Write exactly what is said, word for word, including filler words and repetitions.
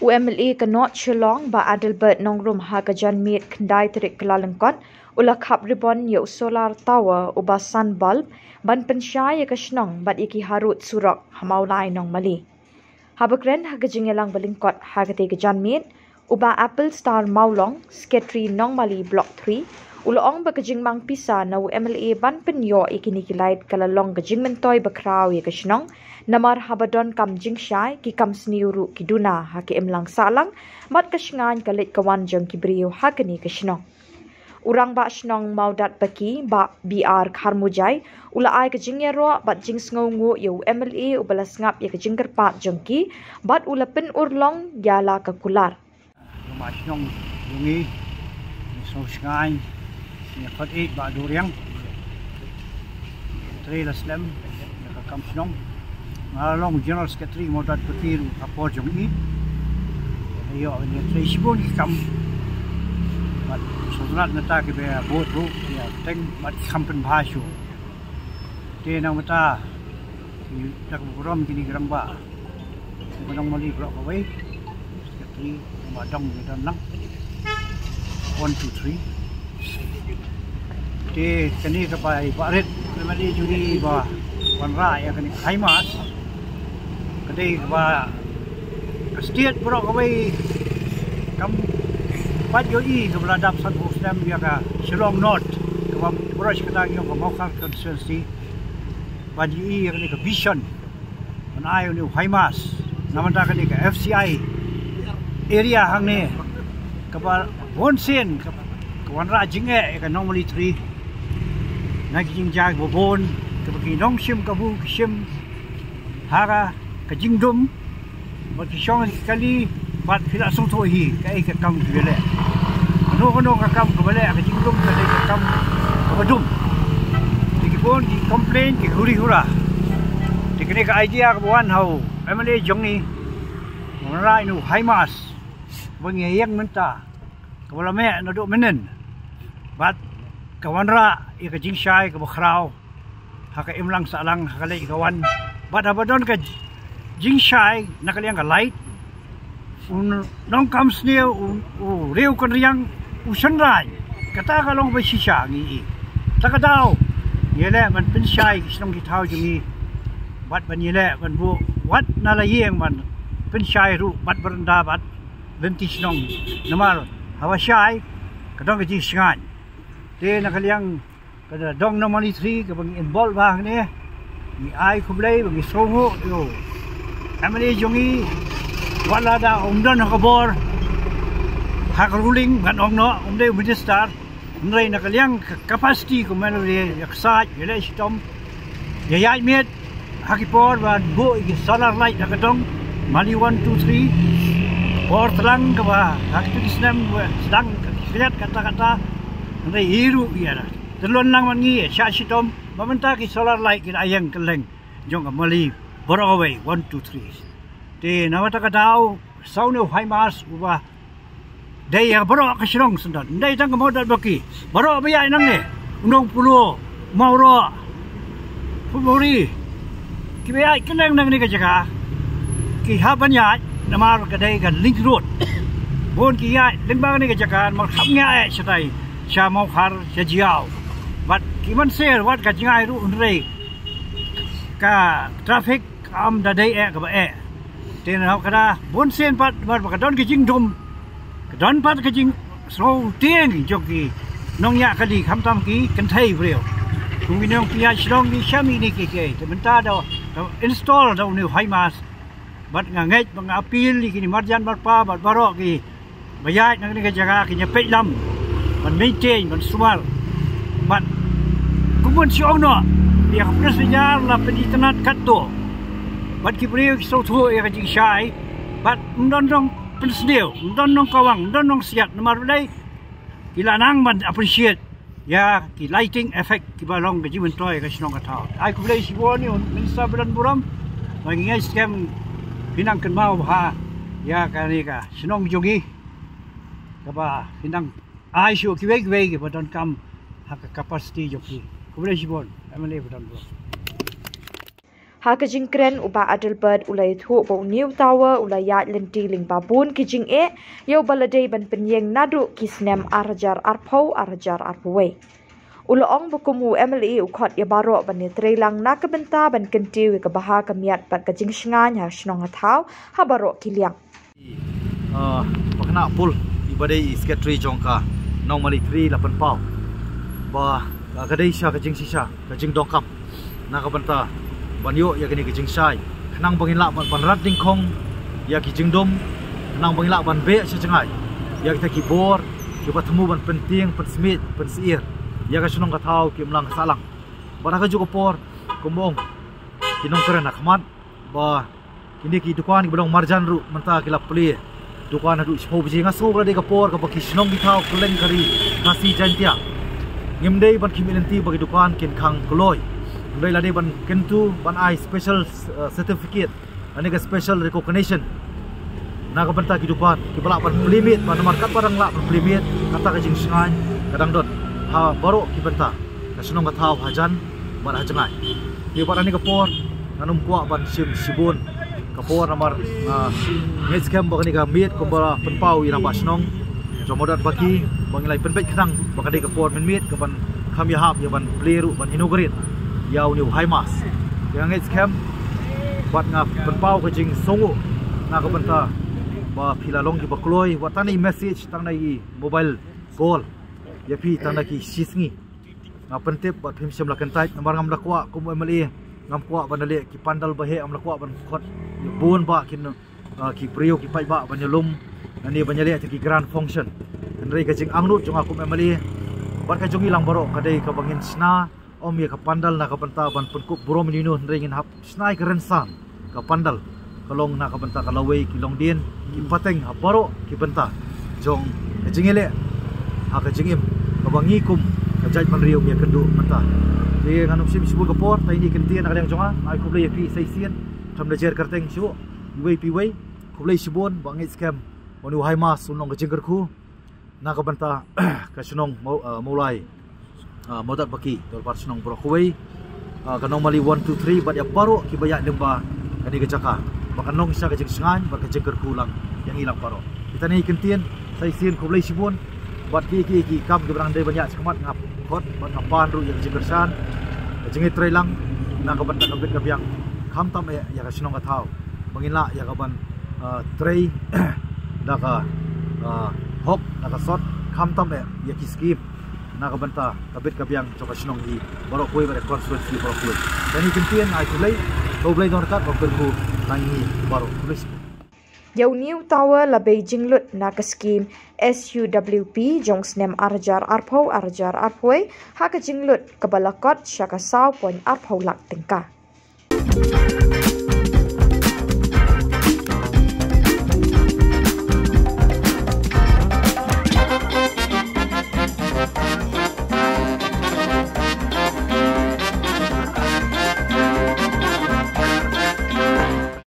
U M L A Kanot Shillong ba Adelbert Nongrum haga janmir kendai terik Kyllalyngkot ula khap ribon ya solar tower uba sun bulb ban pensyai ya kashnong bat iki harut surak Mawlai Nongmali. Habakren haga jingelang balingkot haga tega janmir uba Apples Star Mawlong Skatri Nongmali Block three ula ong bakajing mang pisa na U M L A ban penyo iki nikilait kalalong gajing mentoy bakraw ya kashnong namar habadon Kam Jingshaye ki Kam Sniyuru kiduna haki emlang salang mat kasngan kalit kawan jang kibriyo hakani kasnong urang ba snong maudat baki ba B R Carmujay ula ai kajingya ro bat jing sngongo yo M L A ubalas ngap ya kajing kerpat jangki bat ula pen urlong yala kakular ma snong yungi so sngan sina khat ek ba duriang trela slam ka kam snong Along General Skatri Modatu a port of meat. They are in the trace boat come. But so not the target bear boat rope, they thing, but camping pasho. They now with a rum guinea gramba. The Nongmali block away. Skatri, my dong with a knock. One, two, three. They can either by Barret, Remedy Judy, one rye, and high mass. They were a state broke away. Come, but your ease of Ladap San Muslim, Yaga, Shillong North, Rosh Katang of Mokar Consultancy, but you eat a vision, an eye on you, high mass, Namatakanika, F C I, area Hangne, Kabar, one sin, one rajing egg, a normally tree, Nagging Jag, Bobon, Kabakinong Shim, Kabu, Shim, Hara. Kajingdom, but Shong Kali, but Filasoto he, Kaika come to Vele. No one come to Vele, Kajingdom, Kaika come to Vadum. They go and complain, they hurry hurrah. They can make an idea of one how Emily Johnny, Morai no high mass, when a young menta, Kavalame and a dominant. But Kawanra, Ekajing Shai, Kabakrao, Haka Imlang Salang, Hakale Kawan, but Abadon Kaj. Jingshaye nakaliang light un nong kam sne un reu kan riang usanrai kata kalong ba shisha ngi takadaw yele man pinshai snong ki thau jungi bat ban yele ban bu wat nalayeng man pinshai ru bat beranda bat lenti snong namar hawashai kadong ji shngan te nakaliang kada dong normally three ka bang involve ba ne ni ai khublai bang sroho yo Emily Jungi, Walada, Umdan Hakabor, Hakaruling, Ganongno, Umde Minister, Umre Nakaliang, Capacity, Commander Yaksaj, Yeleshtom, Yayai Met, Hakipor, and Go Solar Light Hakatong, Mali one, two, three, Portlang, Hakitisnam, Slang, Silat Katakata, and the Hiru Yara. The Lonangi, Shashitom, Momentaki Solar Light in Ayang Kalang, Jonga Mali. Boroway one two three. The Navatakadao, Sound of High Mass, Uba. They are Borok Shrunks and they tank a motor bucky. Borobia Nange, Unong Pulo, Mauro, Pumori, Kibia Kilang Nangajaga, Kihabanya, Namarka Dega, Link Road, Bonkia, Limbanajaga, Mokamia Shatai, Shamokar, Shajiao. But even say what Kajai Rundre ka traffic. Am da day air about air. Then how can I one sin but don't get in dum? Don't pat getting slow tearing jockey. Nonya Kadi, Hamtamki, can take real. We know Piash long the shammy nikiki, the mentado installed on new high mass. But Nanget, Appeal, Marjan Barpa, but Baroki, Bayat Nangajarak in your pet lump, but maintain, but swell. But Kumun Shono. Dia harus sejarah la pendidikan kato, bat kibriu soto ia kajing syai, bat undang-undang pensedil, undang-undang kawang, undang-undang siat, nomor belai, kilanang bat appreciate, ya ki lighting effect kibalong kajing mentoi kajinong katau. Aku belai siwon ni minister bulan buram, mengingat scam pinang kenmau ha, ya kanika senong jogi, kapa pinang aisyuk kiwek kiwek badan kam hak kapasiti jogi. Aku belai siwon. I'm a neighbor, Hakajingkren uba Adelbert ulai thu bo new tower ulayat lenti lingbabun kijing e yo baladei ban penyeng nadu kisnem arjar arpau arjar arpuwe. Uloong bukumu M L E ukot ya barok ban yatrelang nakabenta ban kenti we kabaha kamiat ban kajing sengan ya senong hatau ha barok kiliang. Uh, Pakna pul ibadei skatri jongka Nongmali three lapan pau ba kadai sya kajing sisa kajing dokap nakabenta Banyo yakini kijing sai nang bangilak ban panrat dingkong ya kijing dom nang bangilak ban be secengai ya kita kibor kita temu ban penting pensmit pensiir ya ka sunong ka thau ki mlang salang baraka ju ko por kumong kinong kerana khmat ba kini ki dukan ki belong marjan ru menta ki lapli dukan ru shpo biji ngaso ka de ka por ka ki sunong bi thau kleng kari kasi jantia ngimdei ban kiminanti bagi dukan kin khang kloi Lai ladi ban kentu ban ai special certificate ani ka special recognition na ka banta kidupan kibala ban limit ban markat barang la ban limit kata ka jing singai kadang dot ha baru kibanta ka sunong ka thau hajan ban hajangai ye ban ani ka por anum kwa ban sim sibun ka por namar match camp ban ni ka mit ko bara penpau ira ba sunong jomodat baki bangilai penbet khang bakade ka por men mit ka ban kham ya hab ya ban pleru ban inaugurit Yau new high mass. Yang it's camp, buat ngap berpau kecing songo, nak benta, buat pilalong di bakloi, buat tanda message, tanda i mobile call, ya pi tanda ki sisni, ngap pentip buat film siam lakan type, nambar ngam lakwa, kumu M L A, ngam kuwa bandale ki pandal bahe, ngam lakwa ban kot, ya bon ba kin, ki priyo ki pai ba banyalum, nani banyale ki grand function, nari kecing angnu jong aku M L A, buat kecing hilang barok kadai kabangin sna. Om ya ka pandal na ka banta ban penkuk burom ninu ndringin hap snai ka rensan ka pandal kalong na ka banta ka lawei ki long din ki pateng ha baro ki banta jong ka jingile ha ka jingim ka bangikum ka jait man riu ya kendu mata ye nganum sim sibu ka por tai ni kentien ka yang jonga ai kublei pi sai sien thamda jer karteng sibu wei pi wei kublei sibon bangai scam onu hai mas sunong ka jinggerku na ka banta ka sunong Mawlai Modat baki dolpar senong brokwe ka normally one two three bat ya paro ki bayak lemba ka di kecaka baka nong sya kecing sengan baka jengker kulang yang hilang paro kita ni kentien sai sien ko blai sibon bat ki ki ki kam ke berang dei banyak semat ngap kot ban apan ru yang jengker san jengi trelang na ka bat ka bet ka biang kham tam ya ka senong ka thau bangila ya ka ban trei da ka hop da ka sot kham tam ya ki skip nak benta kabit kabiang coba senong di barok koi bare konsulsi barok koi dan ikentian ai kulai kau boleh dorkat berku tangi barok tulis yau new tower la beijing lut nak scheme S U W P jong snem arjar arphau arjar arphoi ha ka jinglut kabalakot syaka saw point arphau lak tengka